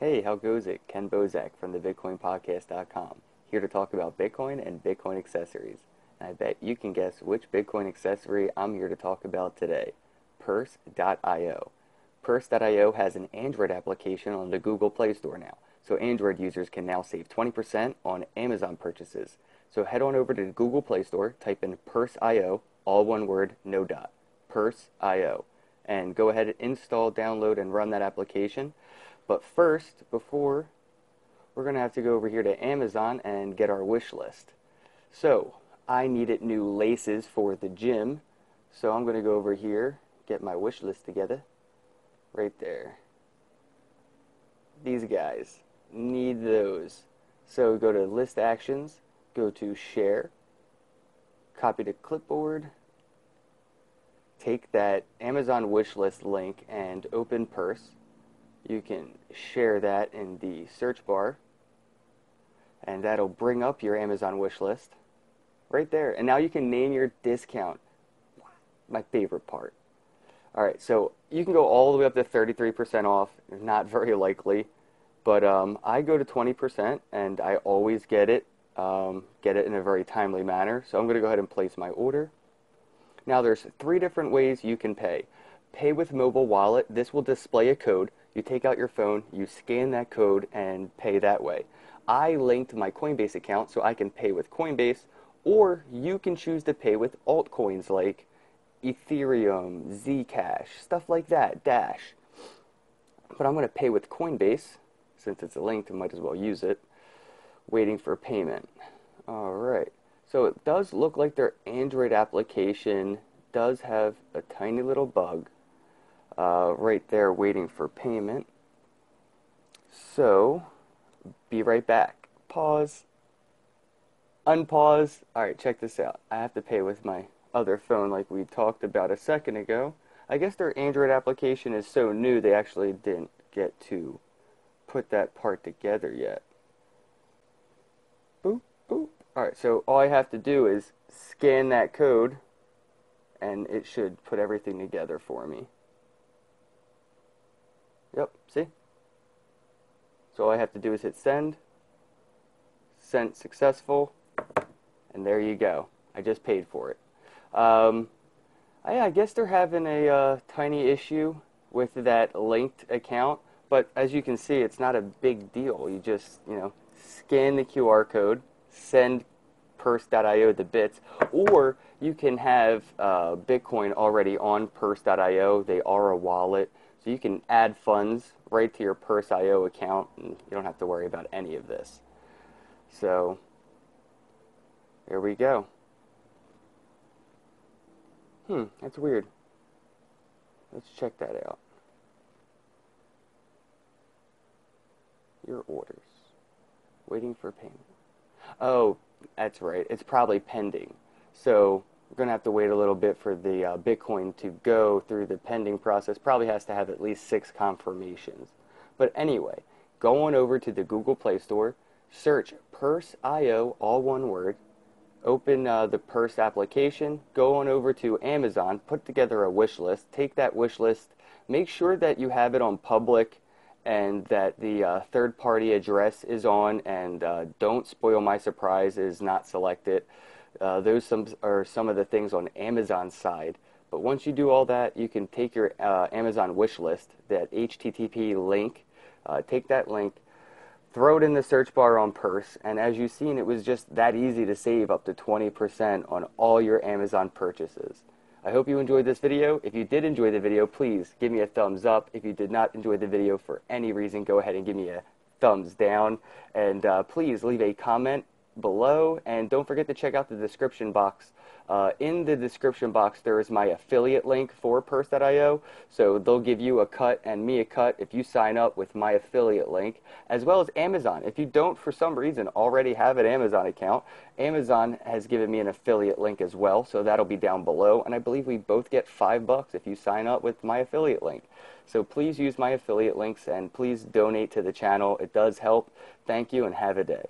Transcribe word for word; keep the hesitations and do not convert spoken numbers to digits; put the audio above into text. Hey, how goes it? Ken Bozak from the bitcoin podcast dot com, here to talk about Bitcoin and Bitcoin accessories. And I bet you can guess which Bitcoin accessory I'm here to talk about today, Purse dot i o. Purse dot i o has an Android application on the Google Play Store now, so Android users can now save twenty percent on Amazon purchases. So head on over to the Google Play Store, type in Purse dot i o, all one word, no dot, Purse dot i o. And go ahead and install, download, and run that application. But first, before, we're going to have to go over here to Amazon and get our wish list. So, I needed new laces for the gym, so I'm going to go over here, get my wish list together. Right there. These guys. Need those. So, go to List Actions, go to Share, copy to clipboard, take that Amazon wish list link and open Purse. You can share that in the search bar, and that'll bring up your Amazon wish list right there. And now you can name your discount. My favorite part. Alright, so you can go all the way up to thirty-three percent off. Not very likely, but um, I go to twenty percent and I always get it um, get it in a very timely manner. So I'm going to go ahead and place my order. Now there's three different ways you can pay. Pay with mobile wallet. This will display a code. You take out your phone, you scan that code, and pay that way. I linked my Coinbase account so I can pay with Coinbase, or you can choose to pay with altcoins like Ethereum, Zcash, stuff like that, Dash. But I'm going to pay with Coinbase. Since it's linked, I might as well use it. Waiting for payment. All right. So it does look like their Android application does have a tiny little bug uh, right there waiting for payment. So, be right back. Pause. Unpause. Alright, check this out. I have to pay with my other phone like we talked about a second ago. I guess their Android application is so new they actually didn't get to put that part together yet. Boop, boop. Alright, so all I have to do is scan that code and it should put everything together for me. Yep, see? So all I have to do is hit send, sent successful, and there you go. I just paid for it. Um, I, I guess they're having a uh, tiny issue with that linked account, but as you can see, it's not a big deal. You just, you know, scan the Q R code, send Purse dot i o the bits, or you can have uh, Bitcoin already on Purse dot i o. They are a wallet, so you can add funds right to your Purse dot i o account, and you don't have to worry about any of this. So there we go. Hmm, that's weird. Let's check that out. Your orders. Waiting for payment. Oh, that's right. It's probably pending. So we're going to have to wait a little bit for the uh, Bitcoin to go through the pending process. Probably has to have at least six confirmations. But anyway, go on over to the Google Play Store, search Purse dot i o, all one word, open uh, the Purse application, go on over to Amazon, put together a wish list, take that wish list, make sure that you have it on public, and that the uh, third-party address is on, and uh, Don't Spoil My Surprise is not selected. Uh, those some, are some of the things on Amazon's side. But once you do all that, you can take your uh, Amazon wish list, that H T T P link, uh, take that link, throw it in the search bar on Purse, and as you've seen, it was just that easy to save up to twenty percent on all your Amazon purchases. I hope you enjoyed this video. If you did enjoy the video, please give me a thumbs up. If you did not enjoy the video for any reason, go ahead and give me a thumbs down. And uh, please leave a comment below. And don't forget to check out the description box. Uh, in the description box, there is my affiliate link for Purse dot i o. So they'll give you a cut and me a cut if you sign up with my affiliate link, as well as Amazon. If you don't, for some reason, already have an Amazon account, Amazon has given me an affiliate link as well. So that'll be down below. And I believe we both get five bucks if you sign up with my affiliate link. So please use my affiliate links and please donate to the channel. It does help. Thank you and have a day.